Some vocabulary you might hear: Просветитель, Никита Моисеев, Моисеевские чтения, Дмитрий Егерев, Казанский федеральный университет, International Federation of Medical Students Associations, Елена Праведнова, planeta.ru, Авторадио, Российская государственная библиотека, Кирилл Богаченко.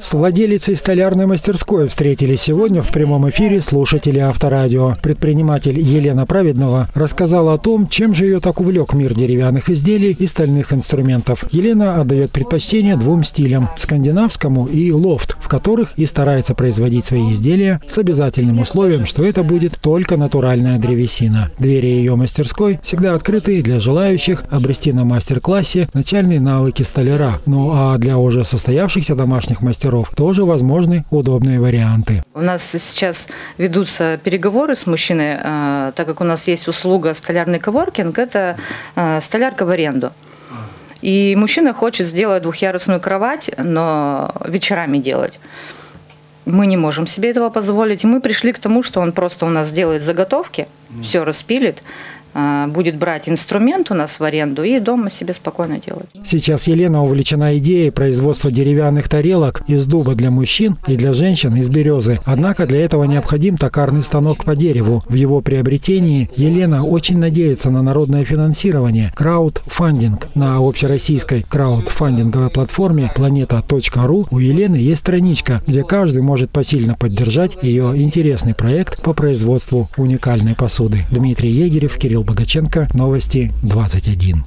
С владелицей столярной мастерской встретились сегодня в прямом эфире слушатели Авторадио. Предприниматель Елена Праведнова рассказала о том, чем же ее так увлек мир деревянных изделий и стальных инструментов. Елена отдает предпочтение двум стилям – скандинавскому и лофт, в которых и старается производить свои изделия с обязательным условием, что это будет только натуральная древесина. Двери ее мастерской всегда открыты для желающих обрести на мастер-классе начальные навыки столяра. Ну а для уже состоявшихся домашних мастеров тоже возможны удобные варианты. У нас сейчас ведутся переговоры с мужчиной, так как у нас есть услуга столярный коворкинг, это столярка в аренду. И мужчина хочет сделать двухъярусную кровать, но вечерами делать. Мы не можем себе этого позволить. Мы пришли к тому, что он просто у нас сделает заготовки, все распилит, будет брать инструмент у нас в аренду и дома себе спокойно делать. Сейчас Елена увлечена идеей производства деревянных тарелок из дуба для мужчин и для женщин из березы. Однако для этого необходим токарный станок по дереву. В его приобретении Елена очень надеется на народное финансирование – краудфандинг. На общероссийской краудфандинговой платформе planeta.ru у Елены есть страничка, где каждый может посильно поддержать ее интересный проект по производству уникальной посуды. Дмитрий Егерев, Кирилл Богаченко, новости 21.